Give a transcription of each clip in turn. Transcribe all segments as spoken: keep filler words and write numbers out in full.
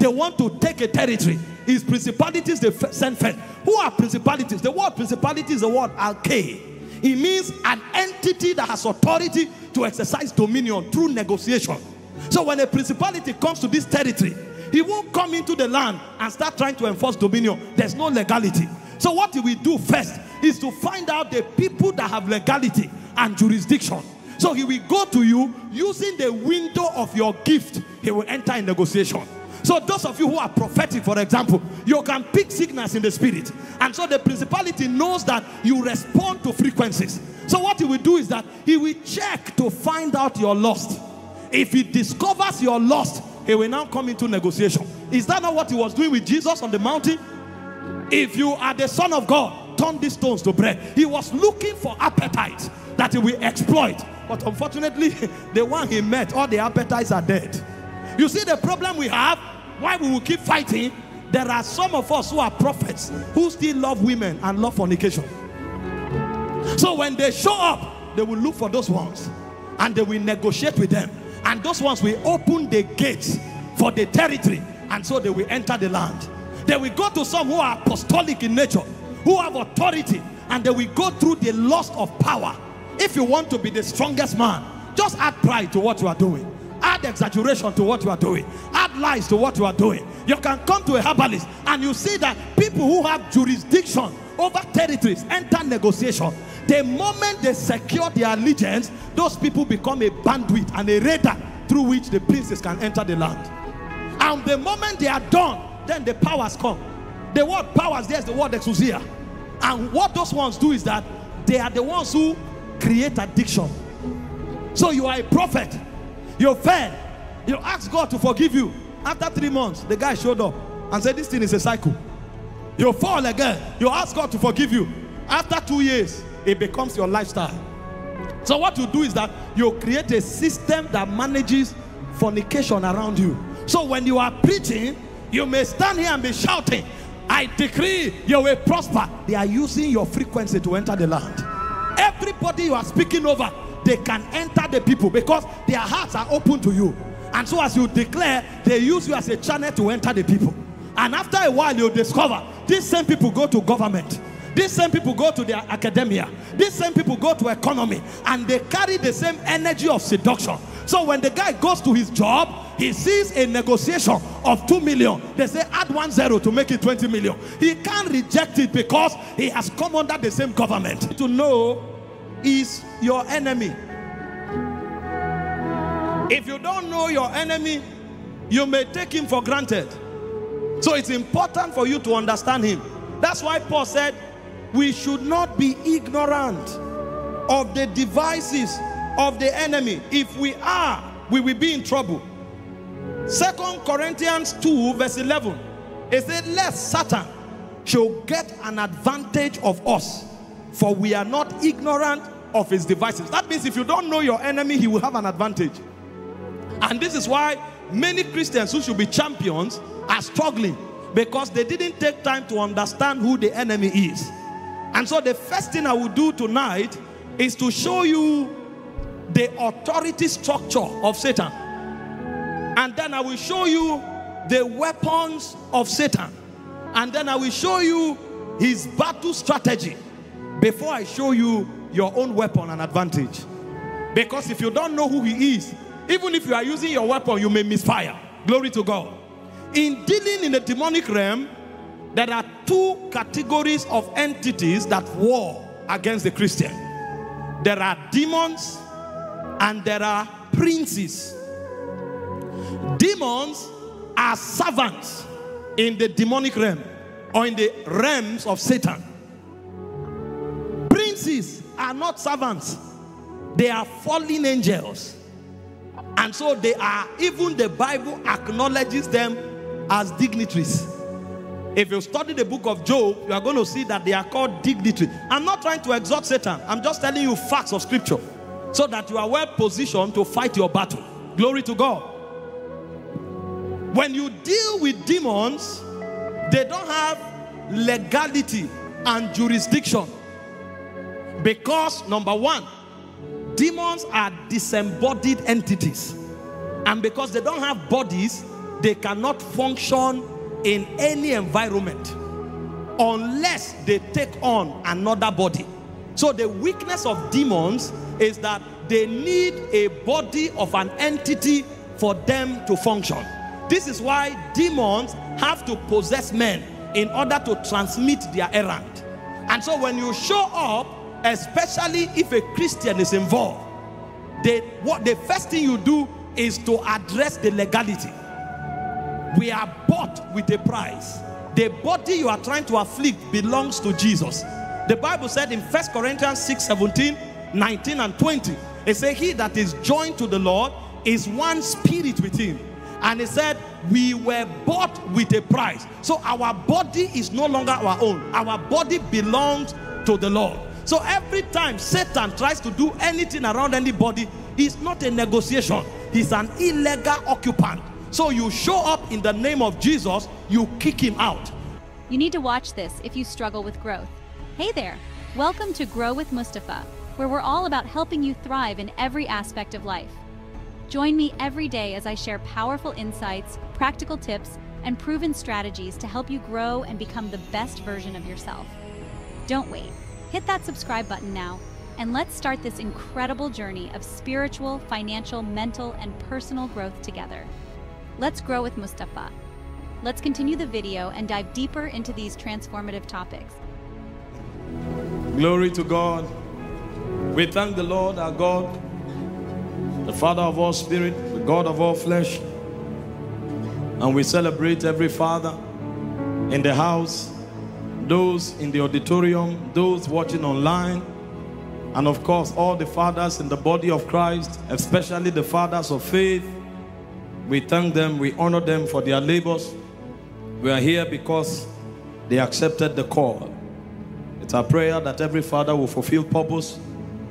They want to take a territory. Is principalities they send first. Who are principalities? The word principality is the word alke. It means an entity that has authority to exercise dominion through negotiation. So when a principality comes to this territory, he won't come into the land and start trying to enforce dominion. There's no legality. So what we do first is to find out the people that have legality and jurisdiction. So he will go to you using the window of your gift. He will enter in negotiation. So those of you who are prophetic, for example, you can pick signals in the spirit. And so the principality knows that you respond to frequencies. So what he will do is that he will check to find out your lost. If he discovers your lost, he will now come into negotiation. Is that not what he was doing with Jesus on the mountain? If you are the Son of God, turn these stones to bread. He was looking for appetites that he will exploit. But unfortunately, the one he met, all the appetites are dead. You see the problem we have? Why we will keep fighting? There are some of us who are prophets who still love women and love fornication. So when they show up, they will look for those ones and they will negotiate with them. And those ones will open the gates for the territory, and so they will enter the land. They will go to some who are apostolic in nature, who have authority, and they will go through the lust of power. If you want to be the strongest man, just add pride to what you are doing. Add exaggeration to what you are doing. Add lies to what you are doing. You can come to a herbalist and you see that people who have jurisdiction over territories enter negotiation. The moment they secure their allegiance, those people become a bandwidth and a radar through which the princes can enter the land. And the moment they are done, then the powers come. The word powers, there's the word exousia. And what those ones do is that they are the ones who create addiction. So you are a prophet. You fail. You ask God to forgive you. After three months, the guy showed up and said, this thing is a cycle. You fall again. You ask God to forgive you. After two years, it becomes your lifestyle. So what you do is that you create a system that manages fornication around you. So when you are preaching, you may stand here and be shouting, I decree you will prosper. They are using your frequency to enter the land. Everybody you are speaking over, they can enter the people because their hearts are open to you. And so as you declare, they use you as a channel to enter the people. And after a while, you discover these same people go to government. These same people go to their academia. These same people go to economy. And they carry the same energy of seduction. So when the guy goes to his job, he sees a negotiation of two million. They say add one zero to make it twenty million. He can't reject it because he has come under the same government. To know is your enemy. If you don't know your enemy, you may take him for granted. So it's important for you to understand him. That's why Paul said we should not be ignorant of the devices of the enemy. If we are, we will be in trouble. Second Corinthians two verse eleven, it said, lest Satan should get an advantage of us, for we are not ignorant of his devices. That means if you don't know your enemy, he will have an advantage. And this is why many Christians who should be champions are struggling, because they didn't take time to understand who the enemy is. And so the first thing I will do tonight is to show you the authority structure of Satan. And then I will show you the weapons of Satan. And then I will show you his battle strategy, before I show you your own weapon and advantage. Because if you don't know who he is, even if you are using your weapon, you may misfire. Glory to God. In dealing in the demonic realm, there are two categories of entities that war against the Christian. There are demons and there are princes. Demons are servants in the demonic realm, or in the realms of Satan. Princes are not servants. They are fallen angels. And so they are, even the Bible acknowledges them as dignitaries. If you study the book of Job, you are going to see that they are called dignitaries. I'm not trying to exalt Satan. I'm just telling you facts of scripture so that you are well positioned to fight your battle. Glory to God. When you deal with demons, they don't have legality and jurisdiction. Because, number one, demons are disembodied entities. And because they don't have bodies, they cannot function in any environment unless they take on another body. So the weakness of demons is that they need a body of an entity for them to function. This is why demons have to possess men in order to transmit their errand. And so when you show up, especially if a Christian is involved, they, what the first thing you do is to address the legality. We are bought with a price. The body you are trying to afflict belongs to Jesus. The Bible said in First Corinthians six, seventeen, nineteen and twenty, it says, he that is joined to the Lord is one spirit with him. And it said, we were bought with a price. So our body is no longer our own. Our body belongs to the Lord. So every time Satan tries to do anything around anybody, it's not a negotiation. He's an illegal occupant. So you show up in the name of Jesus, you kick him out. You need to watch this if you struggle with growth. Hey there, welcome to Grow with Mustafa, where we're all about helping you thrive in every aspect of life. Join me every day as I share powerful insights, practical tips, and proven strategies to help you grow and become the best version of yourself. Don't wait, hit that subscribe button now, and let's start this incredible journey of spiritual, financial, mental, and personal growth together. Let's grow with Mustafa. Let's continue the video and dive deeper into these transformative topics. Glory to God. We thank the Lord our God, the Father of all spirit, the God of all flesh. And we celebrate every father in the house, those in the auditorium, those watching online, and of course all the fathers in the body of Christ, especially the fathers of faith. We thank them, we honor them for their labors. We are here because they accepted the call. It's our prayer that every father will fulfill purpose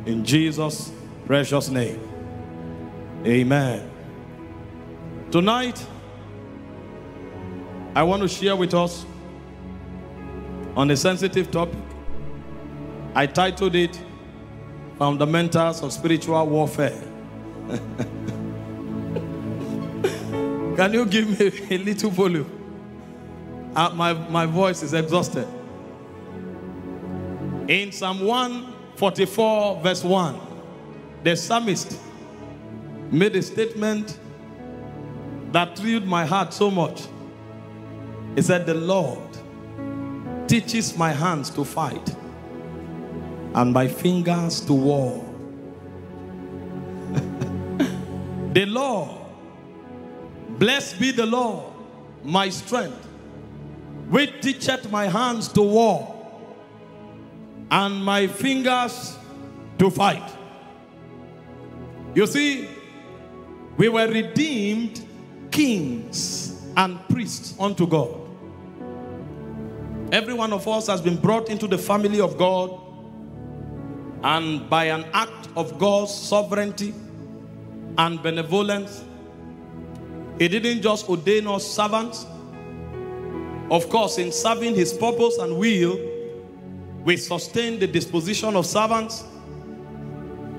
in Jesus' precious name. Amen. Tonight, I want to share with us on a sensitive topic. I titled it, Fundamentals of Spiritual Warfare. Can you give me a little volume? Uh, my, my voice is exhausted. In Psalm one forty-four verse one, the psalmist made a statement that thrilled my heart so much. He said, the Lord teaches my hands to fight and my fingers to war. The Lord, blessed be the Lord, my strength, which teacheth my hands to war, and my fingers to fight. You see, we were redeemed kings and priests unto God. Every one of us has been brought into the family of God, and by an act of God's sovereignty and benevolence, He didn't just ordain us servants. Of course, in serving His purpose and will, we sustain the disposition of servants.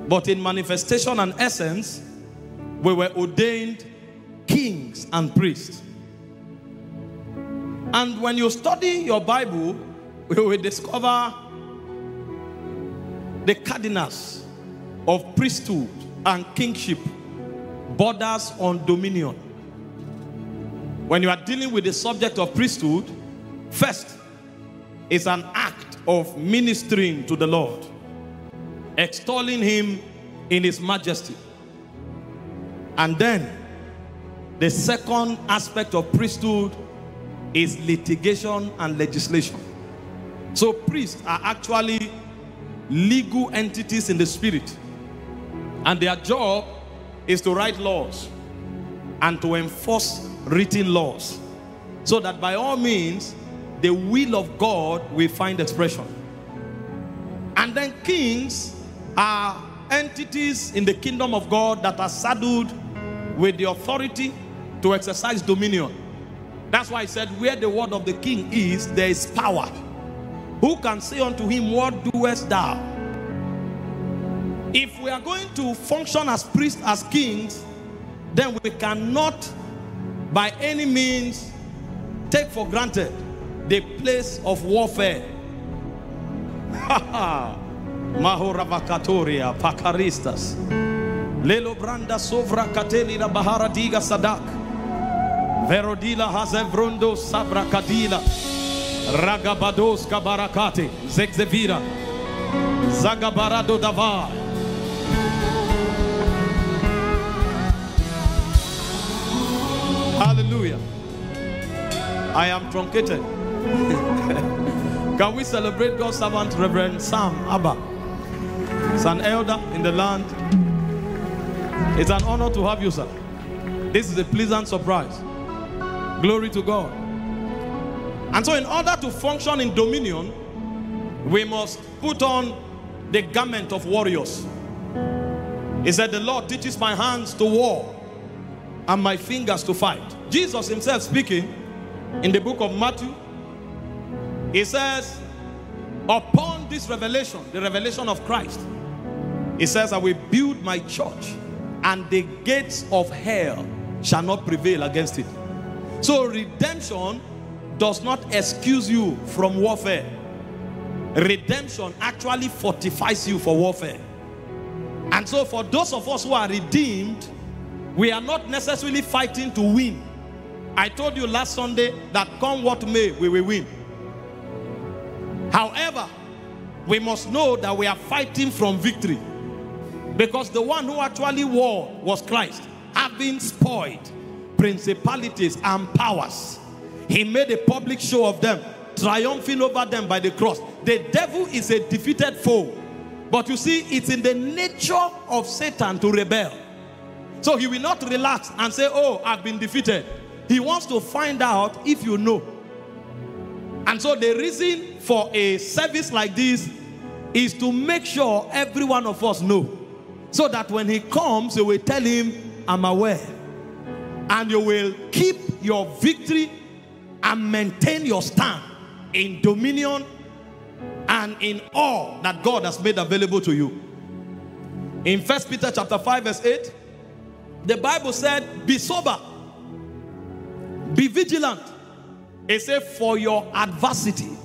But in manifestation and essence, we were ordained kings and priests. And when you study your Bible, you will discover the cardinals of priesthood and kingship borders on dominion. When you are dealing with the subject of priesthood, first is an act of ministering to the Lord, extolling Him in His majesty. And then the second aspect of priesthood is litigation and legislation. So priests are actually legal entities in the spirit, and their job is to write laws and to enforce written laws, so that by all means the will of God will find expression. And then kings are entities in the kingdom of God that are saddled with the authority to exercise dominion. That's why I said, where the word of the king is, there is power. Who can say unto him, what doest thou? If we are going to function as priests, as kings, then we cannot by any means take for granted the place of warfare. Mahorabakatoria pakaristas lelo branda sovra katelira bahara diga sadak verodila hazevrondo sabra kadila ragabados kabarakate zegzevira zagabarado dava. Hallelujah. I am truncated. Can we celebrate God's servant, Reverend Sam Abba? He's an elder in the land. It's an honor to have you, sir. This is a pleasant surprise. Glory to God. And so in order to function in dominion, we must put on the garment of warriors. He said, the Lord teaches my hands to war and my fingers to fight. Jesus himself speaking in the book of Matthew, he says, upon this revelation, the revelation of Christ, he says, I will build my church and the gates of hell shall not prevail against it. So redemption does not excuse you from warfare. Redemption actually fortifies you for warfare. And so for those of us who are redeemed, we are not necessarily fighting to win. I told you last Sunday that come what may, we will win. However, we must know that we are fighting from victory, because the one who actually won was Christ, having spoiled principalities and powers. He made a public show of them, triumphing over them by the cross. The devil is a defeated foe. But you see, it's in the nature of Satan to rebel. So he will not relax and say, oh, I've been defeated. He wants to find out if you know. And so the reason for a service like this is to make sure every one of us know, so that when he comes, you will tell him, I'm aware. And you will keep your victory and maintain your stand in dominion and in all that God has made available to you. In First Peter chapter five verse eight, the Bible said, be sober, be vigilant. It said, for your adversity,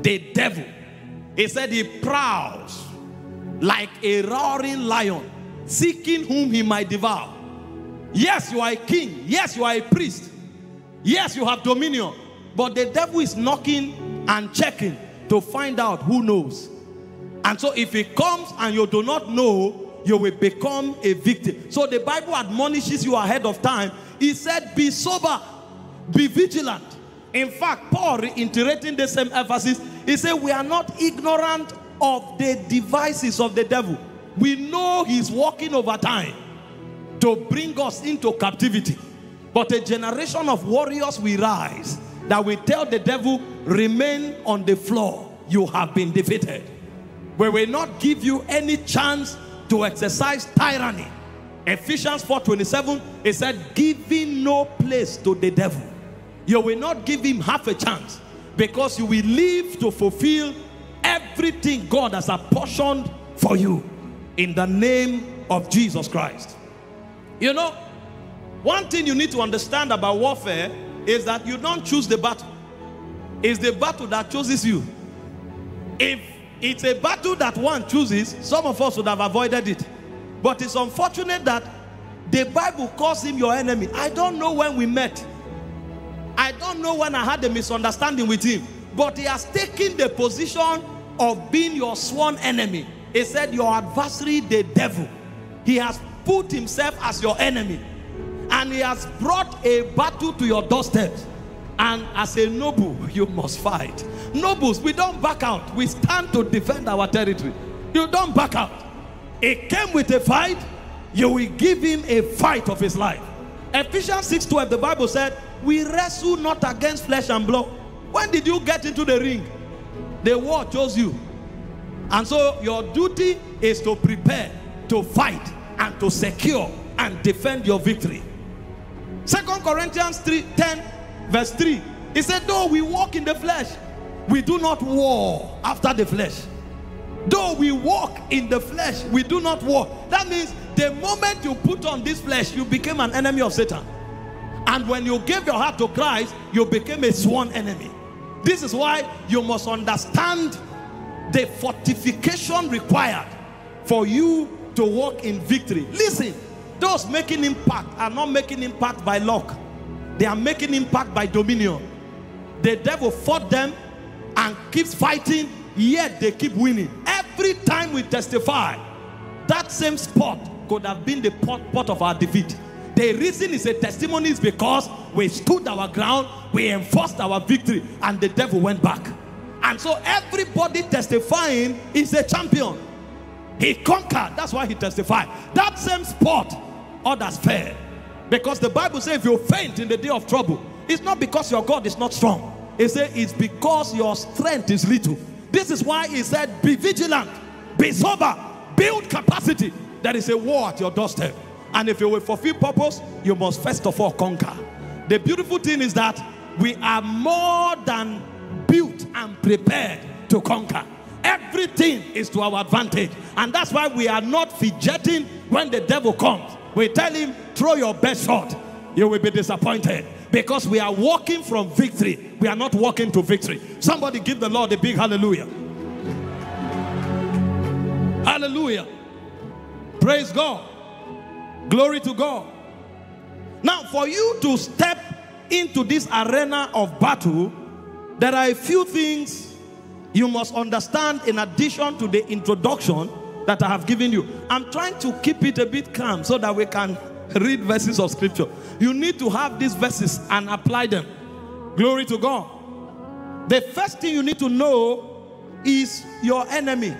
the devil, it said, he prowls like a roaring lion, seeking whom he might devour. Yes, you are a king. Yes, you are a priest. Yes, you have dominion. But the devil is knocking and checking to find out who knows. And so if he comes and you do not know, you will become a victim. So the Bible admonishes you ahead of time. He said, be sober, be vigilant. In fact, Paul, reiterating the same emphasis, he said, we are not ignorant of the devices of the devil. We know he's working over time to bring us into captivity. But a generation of warriors will rise that will tell the devil, remain on the floor. You have been defeated. We will not give you any chance to exercise tyranny. Ephesians four twenty-seven, it said, giving no place to the devil. You will not give him half a chance, because you will live to fulfill everything God has apportioned for you in the name of Jesus Christ. You know, one thing you need to understand about warfare is that you don't choose the battle. It's the battle that chooses you. If it's a battle that one chooses, some of us would have avoided it. But it's unfortunate that the Bible calls him your enemy. I don't know when we met. I don't know when I had a misunderstanding with him. But he has taken the position of being your sworn enemy. He said, your adversary, the devil. He has put himself as your enemy. And he has brought a battle to your doorstep. And as a noble, you must fight. Nobles, we don't back out. We stand to defend our territory. You don't back out. He came with a fight. You will give him a fight of his life. Ephesians six twelve, the Bible said, we wrestle not against flesh and blood. When did you get into the ring? The war chose you. And so your duty is to prepare, to fight, and to secure and defend your victory. Second Corinthians three ten verse three, he said, though we walk in the flesh, we do not war after the flesh. Though we walk in the flesh, we do not war. That means the moment you put on this flesh, you became an enemy of Satan. And when you gave your heart to Christ, you became a sworn enemy. This is why you must understand the fortification required for you to walk in victory. Listen, those making impact are not making impact by luck. They are making impact by dominion. The devil fought them and keeps fighting, yet they keep winning. Every time we testify, that same spot could have been the pot of our defeat. The reason is a testimony is because we stood our ground, we enforced our victory, and the devil went back. And so everybody testifying is a champion. He conquered, that's why he testified. That same spot, others failed. Because the Bible says if you faint in the day of trouble, it's not because your God is not strong. It says it's because your strength is little. This is why he said, be vigilant, be sober, build capacity. There is a war at your doorstep. And if you will fulfill purpose, you must first of all conquer. The beautiful thing is that we are more than built and prepared to conquer. Everything is to our advantage. And that's why we are not fidgeting when the devil comes. We tell him, throw your best shot. You will be disappointed. Because we are walking from victory. We are not walking to victory. Somebody give the Lord a big hallelujah. Hallelujah. Praise God. Glory to God. Now, for you to step into this arena of battle, there are a few things you must understand in addition to the introduction that I have given you. I'm trying to keep it a bit calm so that we can read verses of scripture. You need to have these verses and apply them. Glory to God. The first thing you need to know is your enemy.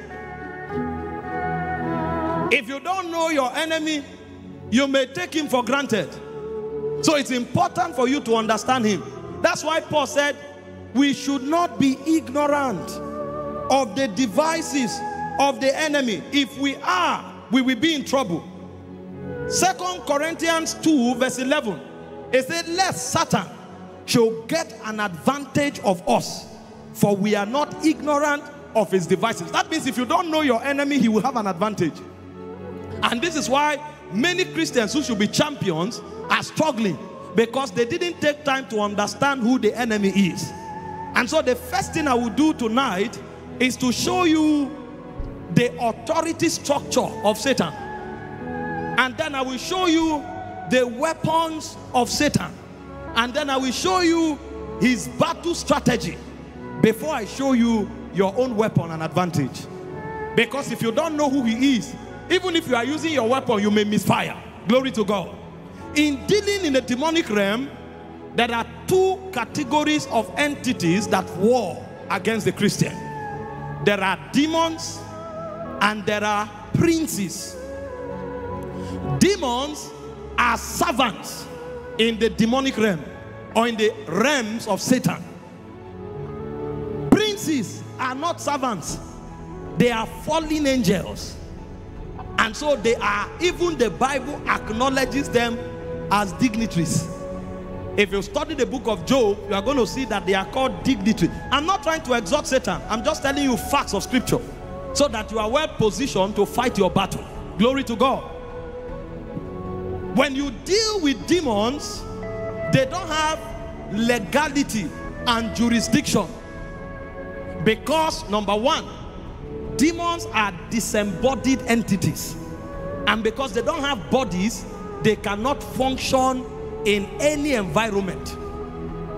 If you don't know your enemy, you may take him for granted. So it's important for you to understand him. That's why Paul said, we should not be ignorant of the devices of the enemy. If we are, we will be in trouble. Second Corinthians two verse eleven. It said, lest Satan should get an advantage of us, for we are not ignorant of his devices. That means if you don't know your enemy, he will have an advantage. And this is why many Christians who should be champions are struggling, because they didn't take time to understand who the enemy is. And so the first thing I will do tonight is to show you the authority structure of Satan. And then I will show you the weapons of Satan. And then I will show you his battle strategy before I show you your own weapon and advantage. Because if you don't know who he is, even if you are using your weapon, you may misfire. Glory to God. In dealing in the demonic realm, there are two categories of entities that war against the Christian. There are demons and there are princes. Demons are servants in the demonic realm or in the realms of Satan. Princes are not servants. They are fallen angels. And so they are, even the Bible acknowledges them as dignitaries. If you study the book of Job, you are going to see that they are called dignitaries. I'm not trying to exhort Satan. I'm just telling you facts of scripture so that you are well positioned to fight your battle. Glory to God. When you deal with demons, they don't have legality and jurisdiction. Because, number one, demons are disembodied entities. And because they don't have bodies, they cannot function in any environment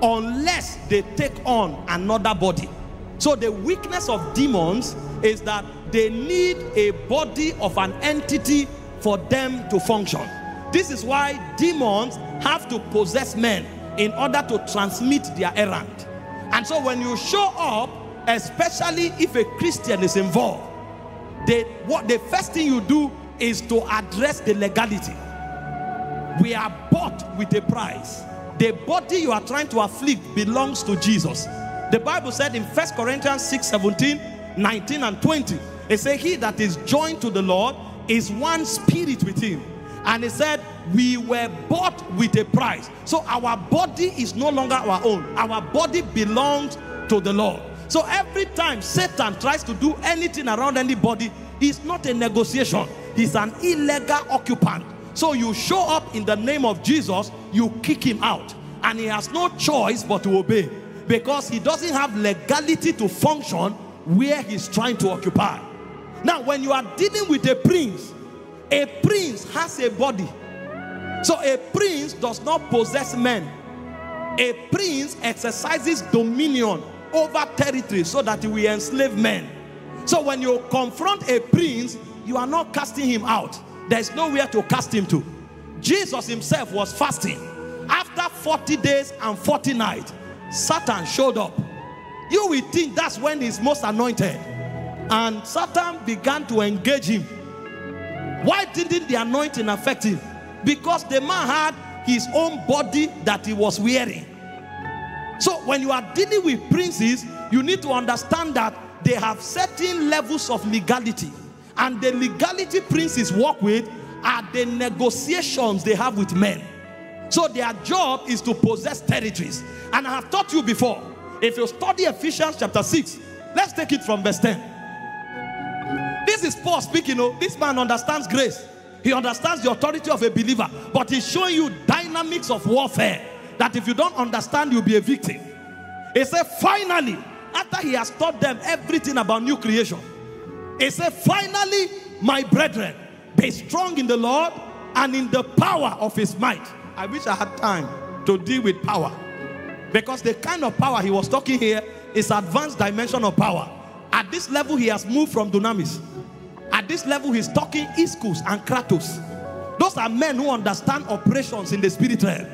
unless they take on another body. So the weakness of demons is that they need a body of an entity for them to function. This is why demons have to possess men in order to transmit their errand. And so when you show up, especially if a Christian is involved, they, what the first thing you do is to address the legality. We are bought with a price. The body you are trying to afflict belongs to Jesus. The Bible said in First Corinthians six, seventeen, nineteen and twenty, it said, he that is joined to the Lord is one spirit with him. And it said, we were bought with a price. So our body is no longer our own. Our body belongs to the Lord. So every time Satan tries to do anything around anybody, it's not a negotiation. He's an illegal occupant. So you show up in the name of Jesus, you kick him out, and he has no choice but to obey, because he doesn't have legality to function where he's trying to occupy. Now, when you are dealing with a prince, a prince has a body. So a prince does not possess men. A prince exercises dominion over territory so that he will enslave men. So when you confront a prince, you are not casting him out. There's nowhere to cast him to. Jesus himself was fasting. After forty days and forty nights, Satan showed up. You will think that's when he's most anointed. And Satan began to engage him. Why didn't the anointing affect him? Because the man had his own body that he was wearing. So when you are dealing with princes, you need to understand that they have certain levels of legality. And the legality princes work with are the negotiations they have with men. So their job is to possess territories. And I have taught you before, if you study Ephesians chapter six, let's take it from verse ten. This is Paul speaking. Oh, this man understands grace. He understands the authority of a believer. But he's showing you dynamics of warfare, that if you don't understand, you'll be a victim. He said, finally, after he has taught them everything about new creation, he said, finally, my brethren, be strong in the Lord and in the power of his might. I wish I had time to deal with power, because the kind of power he was talking here is advanced dimension of power. At this level, he has moved from dunamis. At this level, he's talking ischus and kratos. Those are men who understand operations in the spirit realm.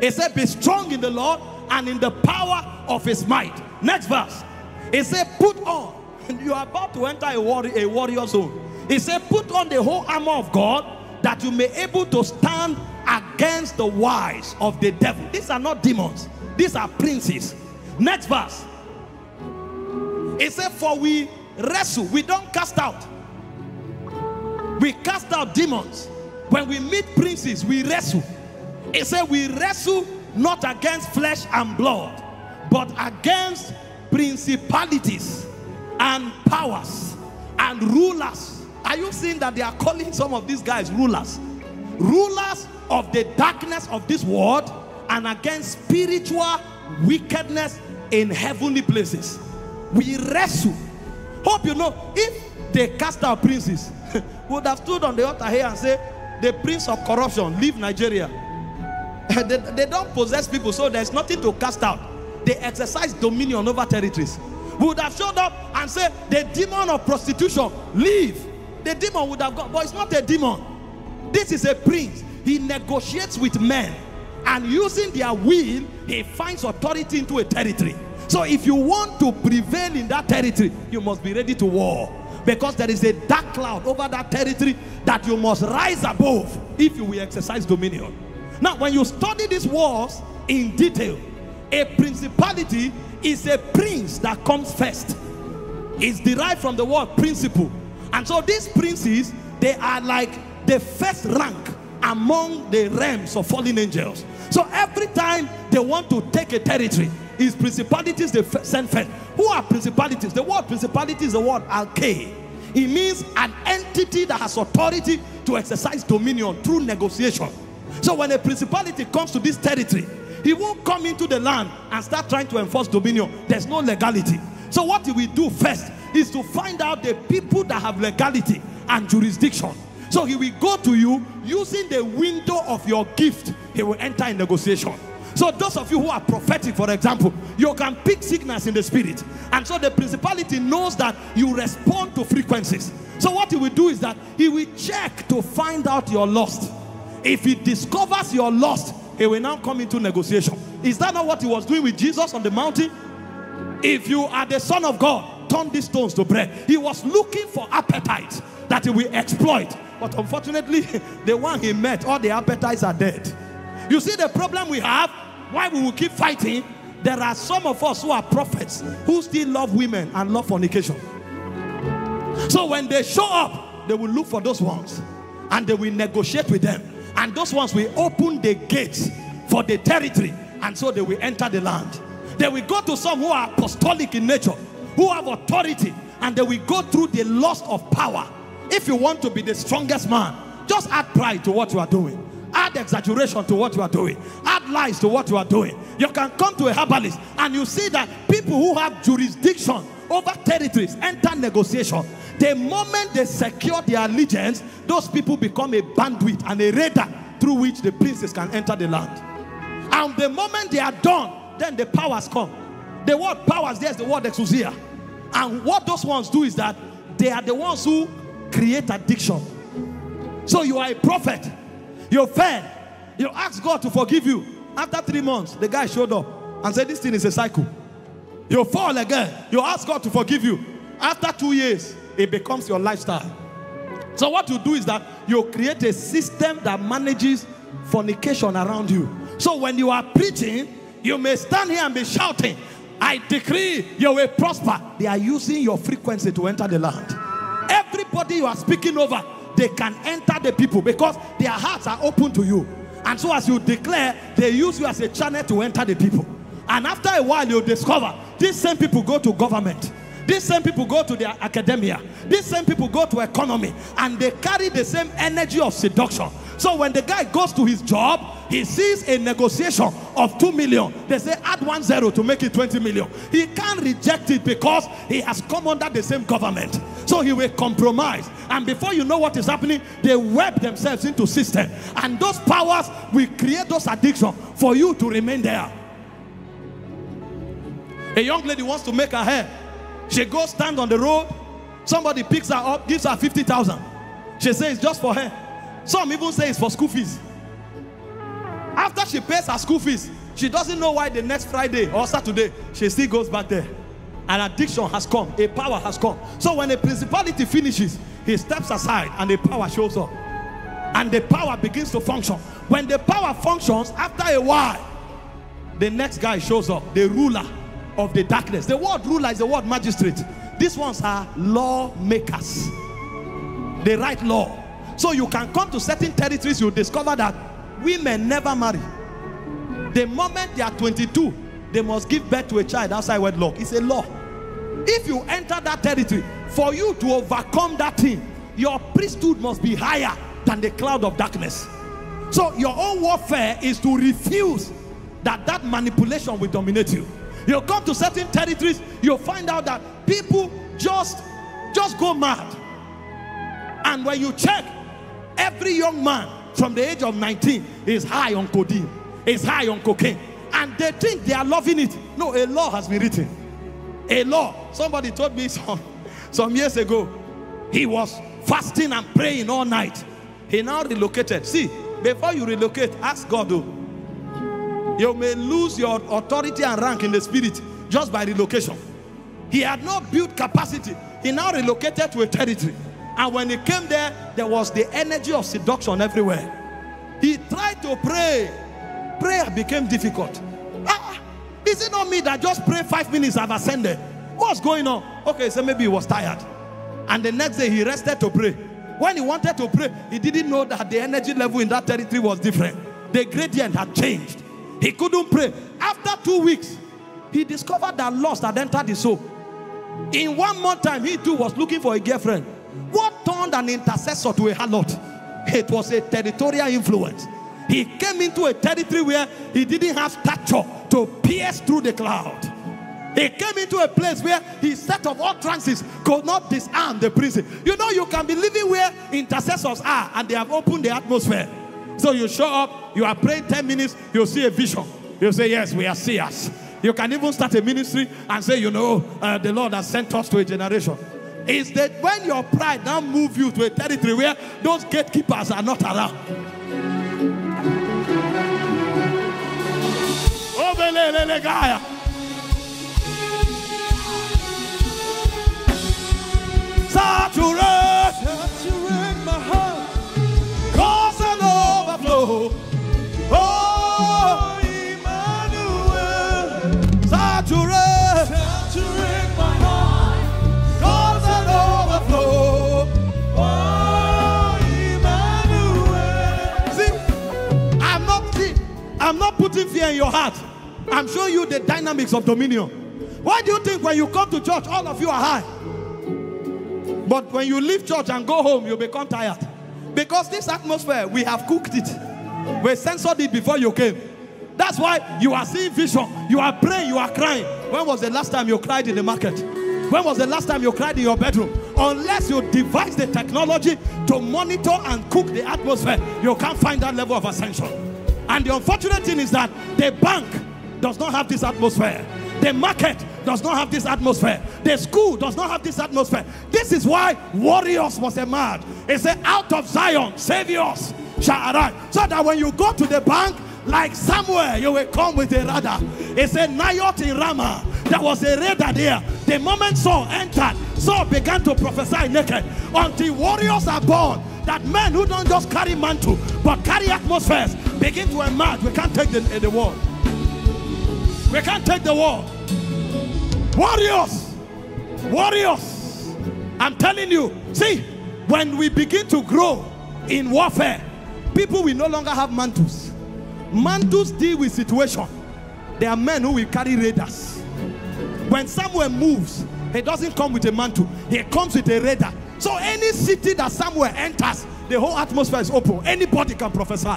He said, be strong in the Lord and in the power of his might. Next verse. He said, put on. You are about to enter a warrior, a warrior zone. He said, put on the whole armor of God, that you may be able to stand against the wiles of the devil. These are not demons. These are princes. Next verse. He said, for we wrestle. We don't cast out. We cast out demons. When we meet princes, we wrestle. He said, we wrestle not against flesh and blood, but against principalities and powers and rulers. Are you seeing that they are calling some of these guys rulers? Rulers of the darkness of this world, and against spiritual wickedness in heavenly places. We wrestle. Hope you know, if they cast out princes, would have stood on the altar here and say, the prince of corruption, leave Nigeria. they, they don't possess people, so there's nothing to cast out. They exercise dominion over territories. Would have showed up and said, the demon of prostitution, leave. The demon would have gone, but it's not a demon. This is a prince. He negotiates with men, and using their will, he finds authority into a territory. So if you want to prevail in that territory, you must be ready to war, because there is a dark cloud over that territory that you must rise above if you will exercise dominion. Now, when you study these wars in detail, a principality is a prince that comes first. It's derived from the word principle. And so these princes, they are like the first rank among the realms of fallen angels. So every time they want to take a territory, is principalities they send first. Who are principalities? The word principality is the word alke. It means an entity that has authority to exercise dominion through negotiation. So when a principality comes to this territory, he won't come into the land and start trying to enforce dominion. There's no legality. So what we do first is to find out the people that have legality and jurisdiction. So he will go to you using the window of your gift. He will enter in negotiation. So those of you who are prophetic, for example, you can pick sickness in the spirit. And so the principality knows that you respond to frequencies. So what he will do is that he will check to find out your lost. If he discovers your lost, he will now come into negotiation. Is that not what he was doing with Jesus on the mountain? If you are the Son of God, turn these stones to bread. He was looking for appetites that he will exploit. But unfortunately, the one he met, all the appetites are dead. You see the problem we have? Why we will keep fighting? There are some of us who are prophets who still love women and love fornication. So when they show up, they will look for those ones and they will negotiate with them. And those ones will open the gates for the territory, and so they will enter the land. They will go to some who are apostolic in nature, who have authority, and they will go through the lust of power. If you want to be the strongest man, Just add pride to what you are doing. Add exaggeration to what you are doing. Add lies to what you are doing. You can come to a herbalist and you see that people who have jurisdiction over territories enter negotiation. The moment they secure their allegiance, those people become a bandwidth and a radar through which the princes can enter the land. And the moment they are done, then the powers come. The word powers, there's the word exousia. And what those ones do is that they are the ones who create addiction. So you are a prophet. You fail. You ask God to forgive you. After three months, the guy showed up and said, this thing is a cycle. You fall again. You ask God to forgive you. After two years, it becomes your lifestyle. So what you do is that you create a system that manages fornication around you. So when you are preaching, you may stand here and be shouting, I decree you will prosper. They are using your frequency to enter the land. Everybody you are speaking over, they can enter the people because their hearts are open to you. And so as you declare, they use you as a channel to enter the people. And after a while, you discover these same people go to government. These same people go to their academia. These same people go to economy. And they carry the same energy of seduction. So when the guy goes to his job, he sees a negotiation of two million. They say add one zero to make it twenty million. He can't reject it because he has come under the same government. So he will compromise. And before you know what is happening, they web themselves into system. And those powers will create those addictions for you to remain there. A young lady wants to make her hair. She goes stand on the road. Somebody picks her up, gives her fifty thousand. She says it's just for her. Some even say it's for school fees. After she pays her school fees, she doesn't know why the next Friday or Saturday, she still goes back there. An addiction has come. A power has come. So when a principality finishes, he steps aside and the power shows up. And the power begins to function. When the power functions, after a while, the next guy shows up, the ruler of the darkness. The word ruler is the word magistrate. These ones are lawmakers. They write law. So you can come to certain territories, you discover that women never marry. The moment they are twenty-two, they must give birth to a child outside wedlock. It's a law. If you enter that territory, for you to overcome that thing, your priesthood must be higher than the cloud of darkness. So your own warfare is to refuse that that manipulation will dominate you. You come to certain territories, you'll find out that people just, just go mad. And when you check, every young man from the age of nineteen is high on codeine, is high on cocaine. And they think they are loving it. No, a law has been written. A law. Somebody told me some, some years ago, he was fasting and praying all night. He now relocated. See, before you relocate, ask God to. You may lose your authority and rank in the spirit just by relocation. He had not built capacity. He now relocated to a territory. And when he came there, there was the energy of seduction everywhere. He tried to pray. Prayer became difficult. Ah, is it not me that just pray five minutes I've ascended? What's going on? Okay, so maybe he was tired. And the next day he rested to pray. When he wanted to pray, he didn't know that the energy level in that territory was different. The gradient had changed. He couldn't pray. After two weeks, he discovered that lust had entered his soul. In one month time, he too was looking for a girlfriend. What turned an intercessor to a harlot? It was a territorial influence. He came into a territory where he didn't have stature to pierce through the cloud. He came into a place where his set of utterances could not disarm the prison. You know, you can be living where intercessors are and they have opened the atmosphere. So you show up, you are praying ten minutes, you see a vision. You say, yes, we are seers. You can even start a ministry and say, you know, uh, the Lord has sent us to a generation. It's that when your pride now moves you to a territory where those gatekeepers are not around. Saturate, saturate my heart. Oh, Emmanuel, saturate, saturate my heart, cause an overflow. Oh, Emmanuel. See, I'm not, see, I'm not putting fear in your heart. I'm showing you the dynamics of dominion. Why do you think when you come to church, all of you are high? But when you leave church and go home, you become tired. Because this atmosphere, we have cooked it. We censored it before you came. That's why you are seeing vision. You are praying, you are crying. When was the last time you cried in the market? When was the last time you cried in your bedroom? Unless you devise the technology to monitor and cook the atmosphere, you can't find that level of ascension. And the unfortunate thing is that the bank does not have this atmosphere. The market does not have this atmosphere. The school does not have this atmosphere. This is why warriors must emerge. It says, out of Zion, saviors shall arise. So that when you go to the bank, like somewhere, you will come with a radar. It said, Nayot in Ramah, there was a radar there. The moment Saul entered, Saul began to prophesy naked. Until warriors are born, that men who don't just carry mantle, but carry atmospheres, begin to emerge. We can't take the, the world. We can't take the world. Warriors, warriors, I'm telling you, see, when we begin to grow in warfare, people will no longer have mantles. Mantles deal with situation. There are men who will carry radars. When Samuel moves, he doesn't come with a mantle. He comes with a radar. So any city that Samuel enters, the whole atmosphere is open. Anybody can prophesy.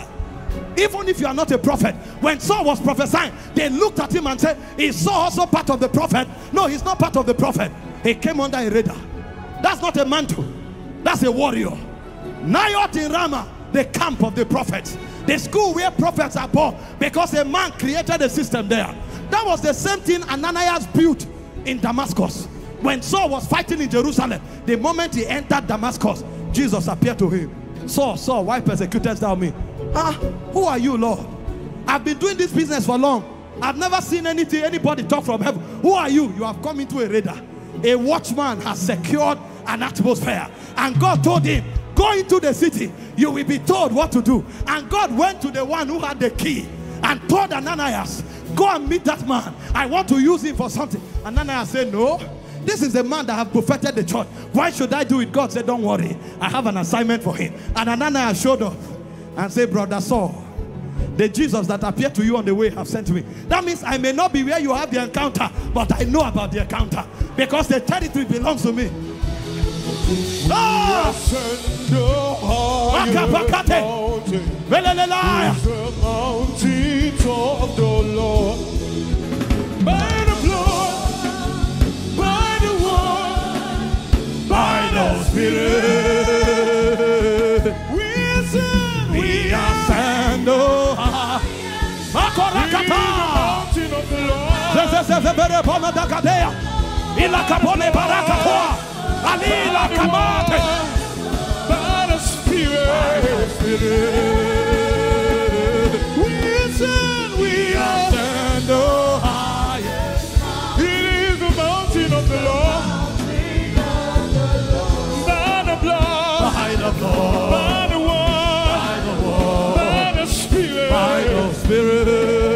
Even if you are not a prophet. When Saul was prophesying, they looked at him and said, is Saul also part of the prophet? No, he's not part of the prophet. He came under a radar. That's not a mantle. That's a warrior. Nayot in Ramah, the camp of the prophets. The school where prophets are born, because a man created a system there. That was the same thing Ananias built in Damascus. When Saul was fighting in Jerusalem, the moment he entered Damascus, Jesus appeared to him. Saul, Saul, why persecutest thou me? Huh? Who are you, Lord? I've been doing this business for long. I've never seen anything, anybody talk from heaven. Who are you? You have come into a radar. A watchman has secured an atmosphere. And God told him, go into the city, you will be told what to do. And God went to the one who had the key and told Ananias, go and meet that man. I want to use him for something. Ananias said, no, this is the man that have buffeted the church. Why should I do it? God said, don't worry. I have an assignment for him. And Ananias showed up and said, brother Saul, the Jesus that appeared to you on the way have sent me. That means I may not be where you have the encounter, but I know about the encounter because the territory belongs to me. Oh! The mountains of the Lord. By the blood, by the word, by the Spirit, we ascend, we ascend, oh ha ha. In the mountain of the Lord. Alila Kamate, by the Spirit, we ascend, we ascend, oh high. It is the mountain of the Lord, by the blood, by the blood, by the word, by the Spirit, by the Spirit.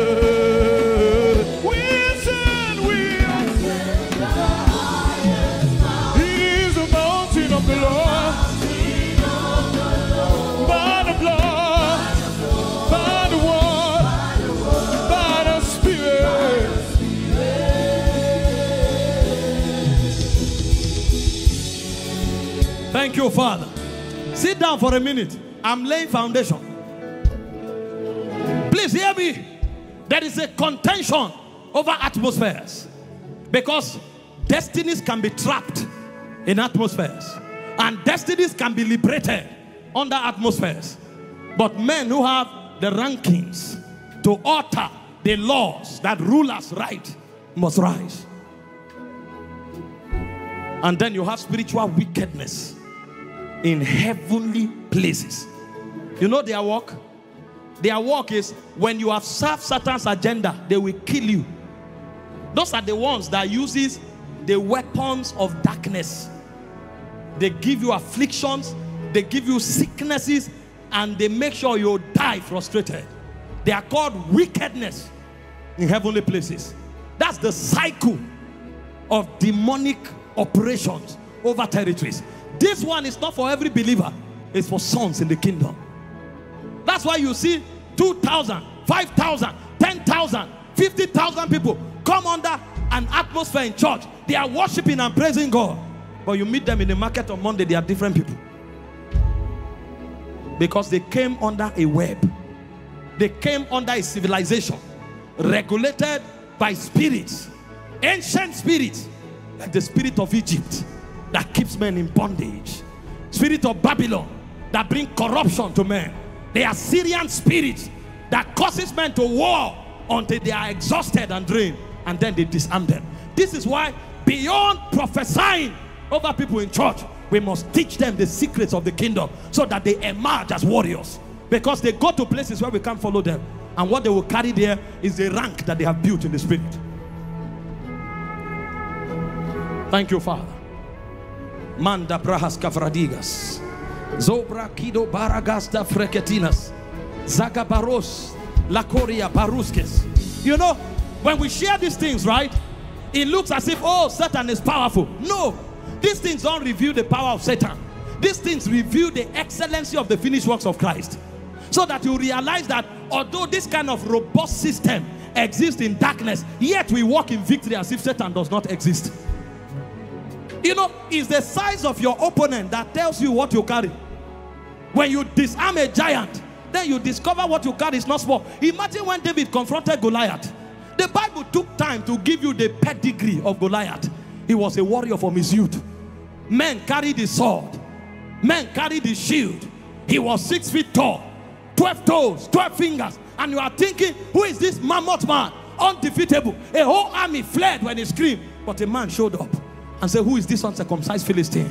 Thank you, Father. Sit down for a minute. I'm laying foundation. Please hear me. There is a contention over atmospheres because destinies can be trapped in atmospheres and destinies can be liberated under atmospheres. But men who have the rankings to alter the laws that rulers write must rise. And then you have spiritual wickedness in heavenly places. You know their work? Their work is when you have served Satan's agenda, they will kill you. Those are the ones that uses the weapons of darkness. They give you afflictions, they give you sicknesses, and they make sure you die frustrated. They are called wickedness in heavenly places. That's the cycle of demonic operations over territories. This one is not for every believer. It's for sons in the kingdom. That's why you see two thousand, five thousand, ten thousand, fifty thousand people come under an atmosphere in church. They are worshiping and praising God. But you meet them in the market on Monday, they are different people. because they came under a web. They came under a civilization regulated by spirits, ancient spirits, like the spirit of Egypt that keeps men in bondage, spirit of Babylon that bring corruption to men, the Assyrian spirit that causes men to war until they are exhausted and drained, and then they disarm them. This is why, beyond prophesying over people in church, we must teach them the secrets of the kingdom so that they emerge as warriors, because they go to places where we can't follow them, and what they will carry there is the rank that they have built in the spirit. Thank you, Father. Manda brahas kavradigas, zobra kido baragas da freketinas, zagabaros lakoria baruskes. You know, when we share these things, right, it looks as if, oh, Satan is powerful. No, these things don't reveal the power of Satan. These things reveal the excellency of the finished works of Christ, so that you realize that although this kind of robust system exists in darkness, yet we walk in victory as if Satan does not exist. You know, it's the size of your opponent that tells you what you carry. When you disarm a giant, then you discover what you carry is not small. Imagine when David confronted Goliath. The Bible took time to give you the pedigree of Goliath. He was a warrior from his youth. Men carried his sword. Men carried his shield. He was six feet tall, twelve toes, twelve fingers. And you are thinking, who is this mammoth man? Undefeatable. A whole army fled when he screamed. But a man showed up and said, who is this uncircumcised Philistine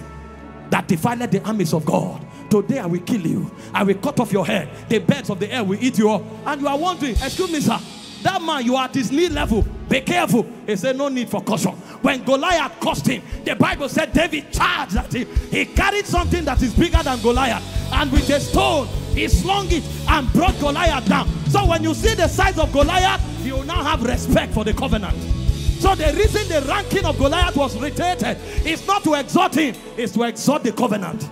that defiled the armies of God? Today I will kill you. I will cut off your head. The birds of the air will eat you up. And you are wondering, excuse me, sir, that man, you are at his knee level. Be careful. He said, no need for caution. When Goliath cursed him, the Bible said David charged at him. He carried something that is bigger than Goliath, and with a stone he slung it and brought Goliath down. So when you see the size of Goliath, you will now have respect for the covenant. So the reason the ranking of Goliath was retained is not to exalt him, it's to exalt the covenant.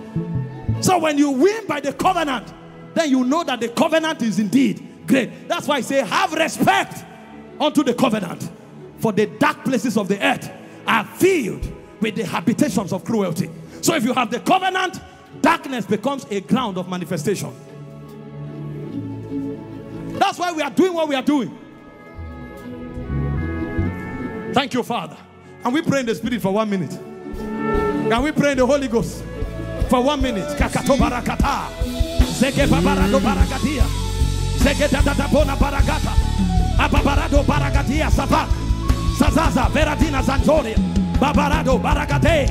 So when you win by the covenant, then you know that the covenant is indeed great. That's why I say, have respect unto the covenant, for the dark places of the earth are filled with the habitations of cruelty. So if you have the covenant, darkness becomes a ground of manifestation. That's why we are doing what we are doing. Thank you, Father. Can we pray in the Spirit for one minute? Can we pray in the Holy Ghost for one minute? Zegetatapona paragata, ababarado paragatia sapat, sazaza veradina zantoria, babarado baragate,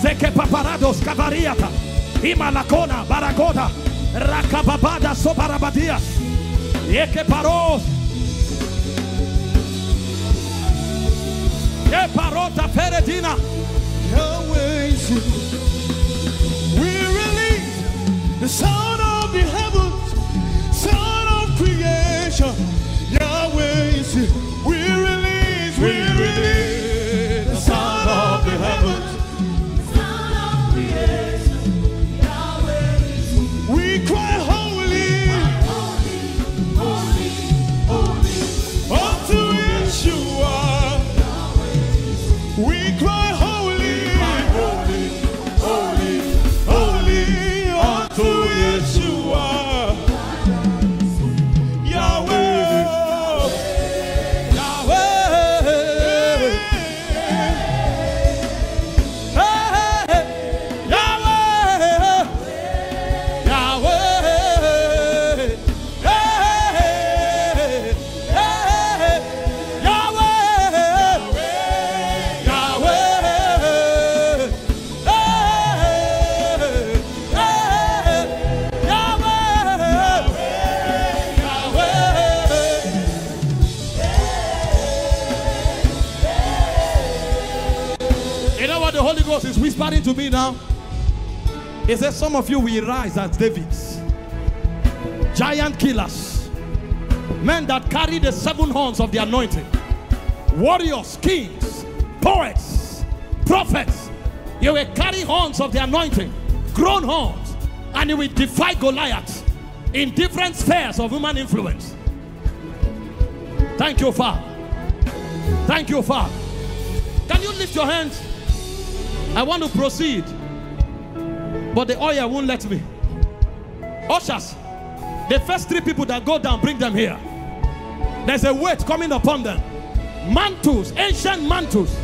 zeke paparado scavariata, imalacona baragota, rakababada soparabatias, yeke paros, ye parota feredina, Yahweh is you. We release the sound of the heavens. Creation, Yahweh is here. We release, we release the sound of the heavens, the sound of creation, Yahweh is here. We cry holy, holy, holy, unto Yeshua. We cry holy, holy, holy, holy, unto Yeshua. Is whispering to me now. He says, some of you will rise as Davids, giant killers, men that carry the seven horns of the anointing, warriors, kings, poets, prophets. You will carry horns of the anointing, grown horns, and you will defy Goliath in different spheres of human influence. Thank you, Father. Thank you, Father. Can you lift your hands? I want to proceed, but the oil won't let me. Ushers, the first three people that go down, bring them here. There's a weight coming upon them. Mantles, ancient mantles,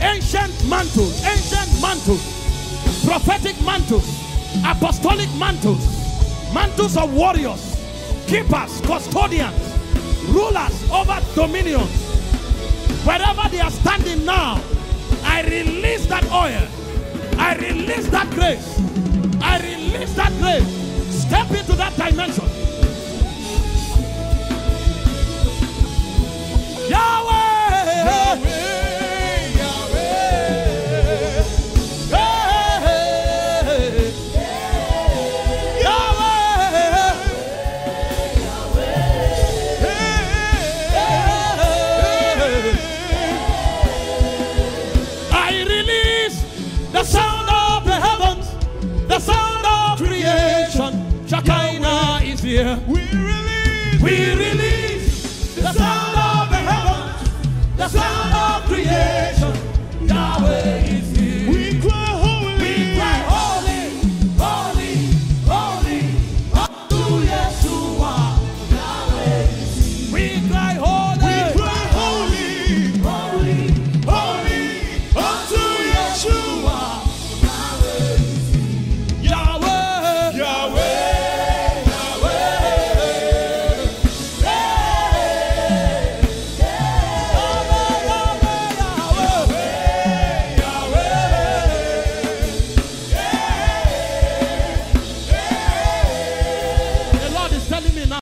ancient mantles, ancient mantles, prophetic mantles, apostolic mantles, mantles of warriors, keepers, custodians, rulers over dominions. Wherever they are standing now, I release that oil. I release that grace. I release that grace. Step into that dimension. Yahweh! Yahweh. We release, we release the sound of the heavens, the sound of creation. Yahweh is